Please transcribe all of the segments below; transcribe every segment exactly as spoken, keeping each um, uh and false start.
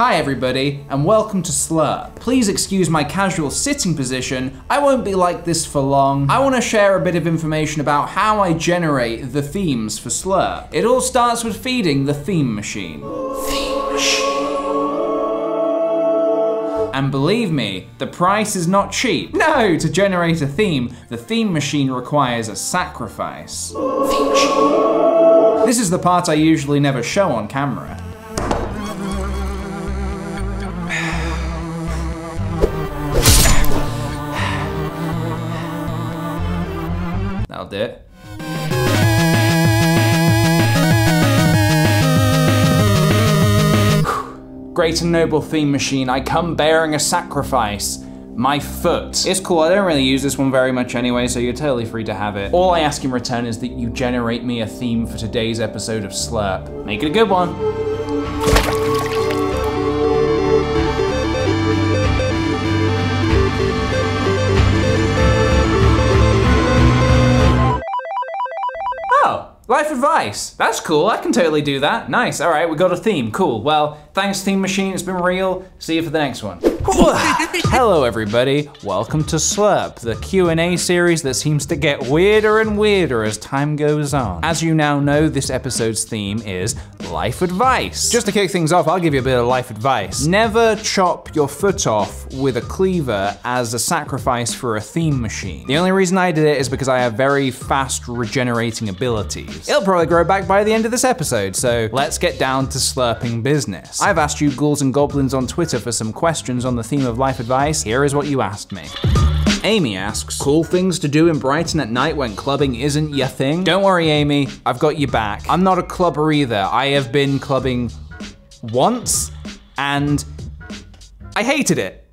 Hi everybody, and welcome to Slurp. Please excuse my casual sitting position, I won't be like this for long. I want to share a bit of information about how I generate the themes for Slurp. It all starts with feeding the theme machine. Theme machine. And believe me, the price is not cheap. No, to generate a theme, the theme machine requires a sacrifice. Theme machine. This is the part I usually never show on camera. That'll do it. Great and noble theme machine, I come bearing a sacrifice. My foot. It's cool, I don't really use this one very much anyway, so you're totally free to have it. All I ask in return is that you generate me a theme for today's episode of Slurp. Make it a good one. Life advice, that's cool, I can totally do that. Nice, all right, we got a theme, cool. Well, thanks theme machine, it's been real. See you for the next one. Hello everybody, welcome to Slurp, the Q and A series that seems to get weirder and weirder as time goes on. As you now know, this episode's theme is life advice. Just to kick things off, I'll give you a bit of life advice. Never chop your foot off with a cleaver as a sacrifice for a theme machine. The only reason I did it is because I have very fast regenerating abilities. It'll probably grow back by the end of this episode, so let's get down to slurping business. I've asked you ghouls and goblins on Twitter for some questions on the theme of life advice. Here is what you asked me. Amy asks, cool things to do in Brighton at night when clubbing isn't your thing? Don't worry, Amy, I've got your back. I'm not a clubber either. I have been clubbing once and I hated it.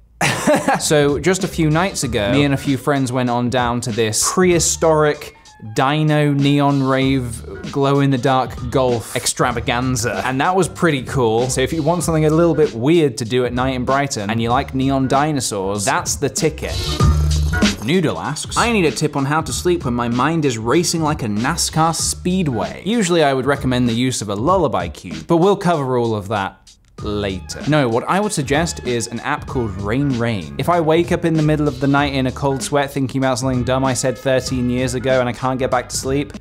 So just a few nights ago, me and a few friends went on down to this prehistoric dino neon rave glow-in-the-dark golf extravaganza, and that was pretty cool. So if you want something a little bit weird to do at night in Brighton and you like neon dinosaurs, that's the ticket. Noodle asks, I need a tip on how to sleep when my mind is racing like a NASCAR speedway. Usually I would recommend the use of a lullaby cue, but we'll cover all of that later. No, what I would suggest is an app called Rain Rain. If I wake up in the middle of the night in a cold sweat thinking about something dumb I said thirteen years ago and I can't get back to sleep,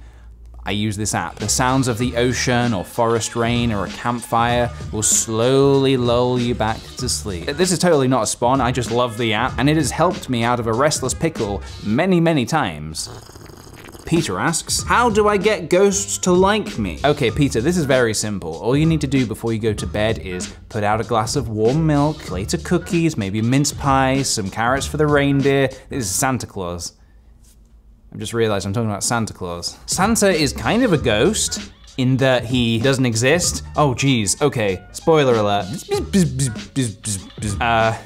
I use this app. The sounds of the ocean or forest rain or a campfire will slowly lull you back to sleep. This is totally not a spawn, I just love the app, and it has helped me out of a restless pickle many, many times. Peter asks, how do I get ghosts to like me? Okay, Peter, this is very simple. All you need to do before you go to bed is put out a glass of warm milk, plate of cookies, maybe mince pie, some carrots for the reindeer. This is Santa Claus. I've just realized I'm talking about Santa Claus. Santa is kind of a ghost in that he doesn't exist. Oh, geez, okay, spoiler alert. Uh,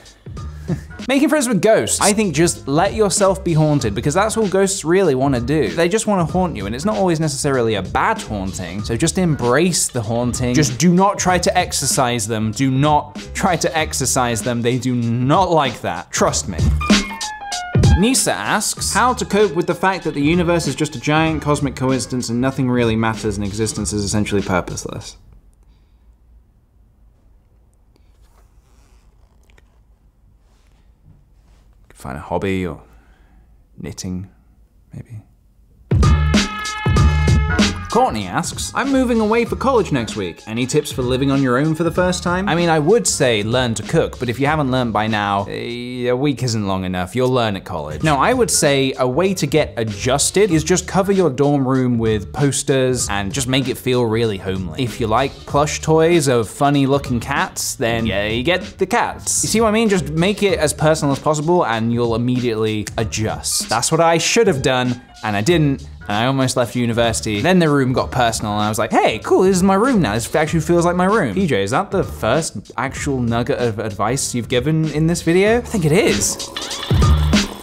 Making friends with ghosts. I think just let yourself be haunted, because that's all ghosts really want to do. They just want to haunt you, and it's not always necessarily a bad haunting, so just embrace the haunting. Just do not try to exorcise them. Do not try to exorcise them. They do not like that. Trust me. Nisa asks, how to cope with the fact that the universe is just a giant cosmic coincidence and nothing really matters and existence is essentially purposeless. Find a hobby or knitting, maybe. Courtney asks, I'm moving away for college next week. Any tips for living on your own for the first time? I mean, I would say learn to cook, but if you haven't learned by now, a week isn't long enough. You'll learn at college. No, I would say a way to get adjusted is just cover your dorm room with posters and just make it feel really homely. If you like plush toys of funny looking cats, then yeah, you get the cats. You see what I mean? Just make it as personal as possible and you'll immediately adjust. That's what I should have done, and I didn't. And I almost left university. Then the room got personal and I was like, hey, cool, this is my room now. This actually feels like my room. P J, is that the first actual nugget of advice you've given in this video? I think it is.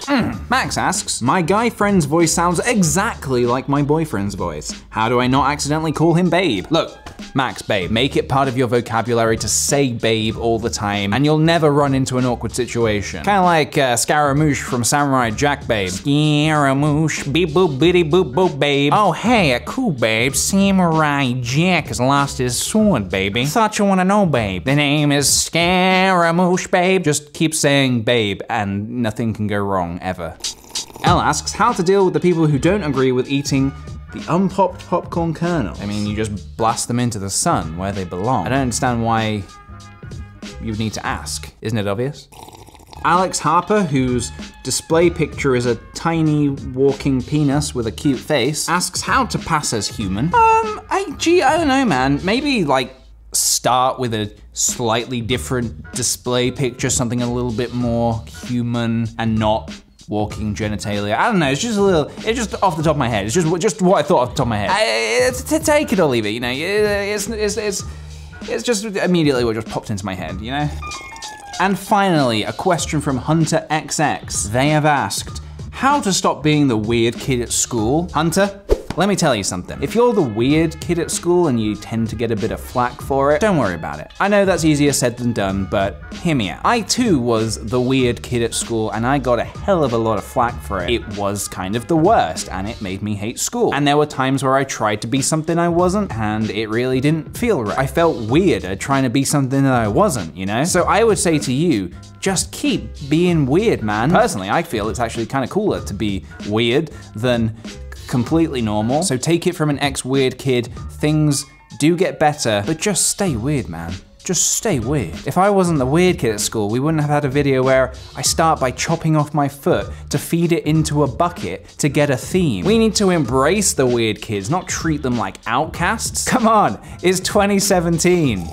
Mm. Max asks, my guy friend's voice sounds exactly like my boyfriend's voice. How do I not accidentally call him babe? Look, Max, babe, make it part of your vocabulary to say babe all the time, and you'll never run into an awkward situation. Kinda like uh, Scaramouche from Samurai Jack, babe. Scaramouche, beep boop bitty boop boop, babe. Oh hey, a cool babe, Samurai Jack has lost his sword, baby. Thought you wanna know, babe. The name is Scaramouche, babe. Just keep saying babe, and nothing can go wrong, ever. Elle asks, how to deal with the people who don't agree with eating the unpopped popcorn kernel. I mean, you just blast them into the sun where they belong. I don't understand why you need to ask. Isn't it obvious? Alex Harper, whose display picture is a tiny walking penis with a cute face, asks how to pass as human. Um, I, gee, I don't know, man. Maybe, like, start with a slightly different display picture, something a little bit more human and not walking genitalia. I don't know, it's just a little, it's just off the top of my head. It's just just what I thought off the top of my head. I, it's, to take it or leave it, you know? It's, it's, it's, it's just immediately what just popped into my head, you know? And finally, a question from Hunter X X. They have asked, how to stop being the weird kid at school? Hunter, let me tell you something. If you're the weird kid at school and you tend to get a bit of flack for it, don't worry about it. I know that's easier said than done, but hear me out. I too was the weird kid at school and I got a hell of a lot of flack for it. It was kind of the worst and it made me hate school. And there were times where I tried to be something I wasn't and it really didn't feel right. I felt weirder trying to be something that I wasn't, you know? So I would say to you, just keep being weird, man. Personally, I feel it's actually kind of cooler to be weird than completely normal. So take it from an ex-weird kid, things do get better, but just stay weird, man. Just stay weird. If I wasn't the weird kid at school, we wouldn't have had a video where I start by chopping off my foot to feed it into a bucket to get a theme. We need to embrace the weird kids, not treat them like outcasts. Come on, it's twenty seventeen.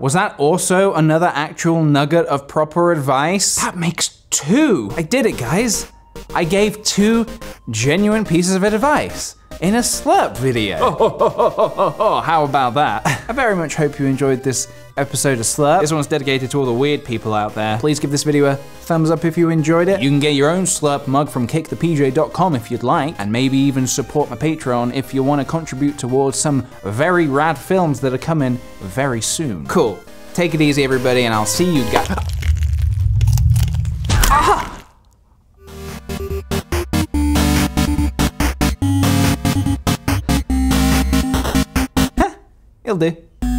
Was that also another actual nugget of proper advice? That makes two. I did it, guys. I gave two genuine pieces of advice in a Slurp video. Oh, oh, oh, oh, oh, oh, oh. How about that? I very much hope you enjoyed this episode of Slurp. This one's dedicated to all the weird people out there. Please give this video a thumbs up if you enjoyed it. You can get your own Slurp mug from kick the p j dot com if you'd like, and maybe even support my Patreon if you want to contribute towards some very rad films that are coming very soon. Cool. Take it easy, everybody, and I'll see you guys. Aha! It'll do.